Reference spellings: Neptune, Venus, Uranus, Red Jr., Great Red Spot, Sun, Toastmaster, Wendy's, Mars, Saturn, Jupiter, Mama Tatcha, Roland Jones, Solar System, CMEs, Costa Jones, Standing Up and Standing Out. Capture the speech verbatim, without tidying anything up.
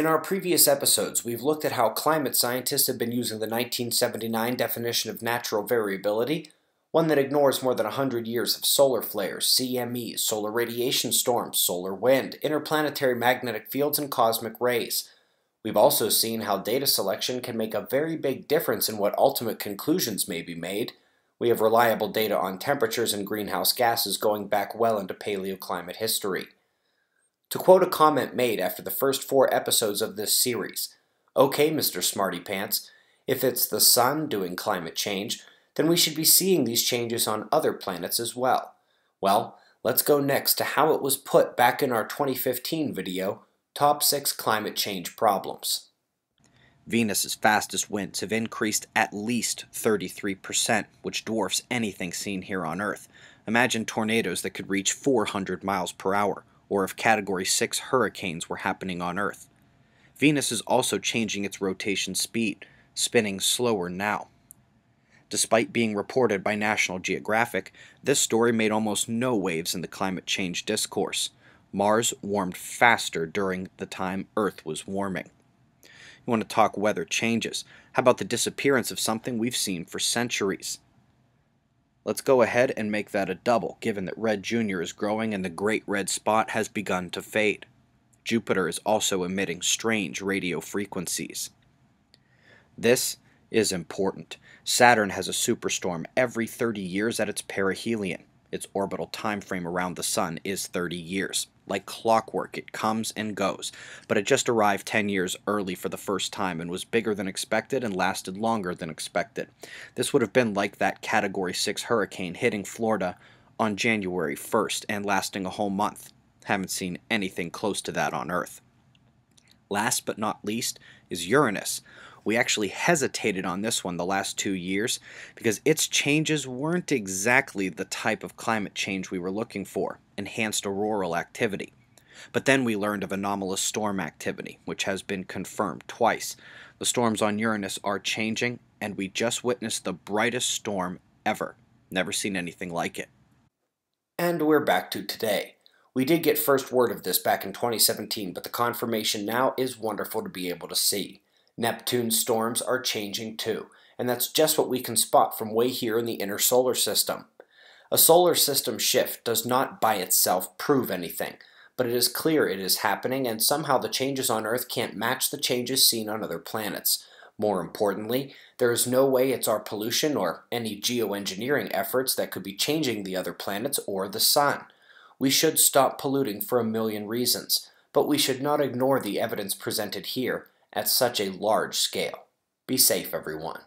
In our previous episodes, we've looked at how climate scientists have been using the nineteen seventy-nine definition of natural variability, one that ignores more than one hundred years of solar flares, C M Es, solar radiation storms, solar wind, interplanetary magnetic fields, and cosmic rays. We've also seen how data selection can make a very big difference in what ultimate conclusions may be made. We have reliable data on temperatures and greenhouse gases going back well into paleoclimate history. To quote a comment made after the first four episodes of this series, "Okay, Mister Smarty Pants, if it's the sun doing climate change, then we should be seeing these changes on other planets as well." Well, let's go next to how it was put back in our twenty fifteen video, Top six Climate Change Problems. Venus's fastest winds have increased at least thirty-three percent, which dwarfs anything seen here on Earth. Imagine tornadoes that could reach four hundred miles per hour, or if Category six hurricanes were happening on Earth. Venus is also changing its rotation speed, spinning slower now. Despite being reported by National Geographic, this story made almost no waves in the climate change discourse. Mars warmed faster during the time Earth was warming. You want to talk weather changes. How about the disappearance of something we've seen for centuries? Let's go ahead and make that a double, given that Red Junior is growing and the Great Red Spot has begun to fade. Jupiter is also emitting strange radio frequencies. This is important. Saturn has a superstorm every thirty years at its perihelion. Its orbital time frame around the Sun is thirty years. Like clockwork, it comes and goes, but it just arrived ten years early for the first time and was bigger than expected and lasted longer than expected. This would have been like that Category six hurricane hitting Florida on January first and lasting a whole month. Haven't seen anything close to that on Earth. Last but not least is Uranus. We actually hesitated on this one the last two years because its changes weren't exactly the type of climate change we were looking for, enhanced auroral activity. But then we learned of anomalous storm activity, which has been confirmed twice. The storms on Uranus are changing, and we just witnessed the brightest storm ever. Never seen anything like it. And we're back to today. We did get first word of this back in twenty seventeen, but the confirmation now is wonderful to be able to see. Neptune's storms are changing too, and that's just what we can spot from way here in the inner solar system. A solar system shift does not by itself prove anything, but it is clear it is happening, and somehow the changes on Earth can't match the changes seen on other planets. More importantly, there is no way it's our pollution or any geoengineering efforts that could be changing the other planets or the Sun. We should stop polluting for a million reasons, but we should not ignore the evidence presented here at such a large scale. Be safe, everyone.